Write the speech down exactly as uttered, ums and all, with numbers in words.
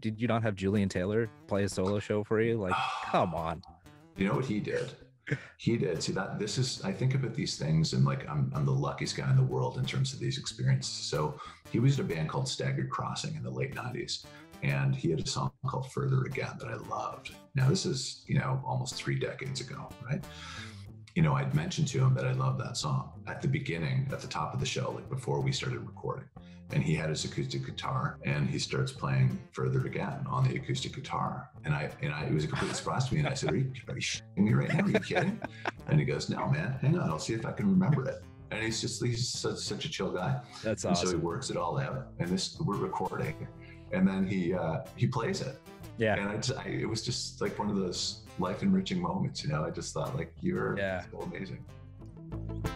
Did you not have Julian Taylor play a solo show for you? Like, come on. You know what he did? He did. See, that this is, I think about these things and like, I'm, I'm the luckiest guy in the world in terms of these experiences. So he was in a band called Staggered Crossing in the late nineties. And he had a song called Further Again that I loved. Now this is, you know, almost three decades ago, right? You know, I'd mentioned to him that I love that song at the beginning, at the top of the show, like before we started recording. And he had his acoustic guitar and he starts playing Further Again on the acoustic guitar. And I, and I, it was a complete surprise to me. And I said, are you, are you shitting me right now? Are you kidding? And he goes, no, man, hang on. I'll see if I can remember it. And he's just, he's such, such a chill guy. That's awesome. And so he works it all out. And this, we're recording. And then he, uh, he plays it. Yeah. And I just, I, it was just like one of those life enriching moments, you know. I just thought, like, you're yeah. so amazing.